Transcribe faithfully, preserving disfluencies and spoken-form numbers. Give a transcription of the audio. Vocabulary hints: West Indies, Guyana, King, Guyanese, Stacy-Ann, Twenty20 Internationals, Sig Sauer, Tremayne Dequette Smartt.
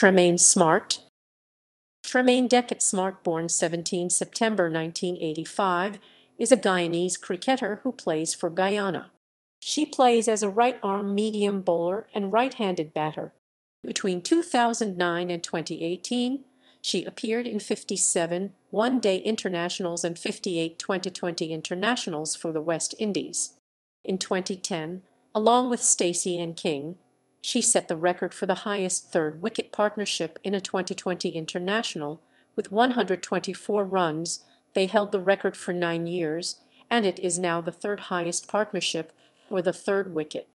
Tremayne Smartt. Tremayne Dequette Smartt, born seventeenth September nineteen eighty-five, is a Guyanese cricketer who plays for Guyana. She plays as a right-arm medium bowler and right-handed batter. Between two thousand nine and twenty eighteen, she appeared in fifty-seven one-day internationals and fifty-eight twenty twenty internationals for the West Indies. In twenty ten, along with Stacy-Ann King, she set the record for the highest third-wicket partnership in a twenty twenty international. With one hundred twenty-four runs, they held the record for nine years, and it is now the third-highest partnership for the third wicket.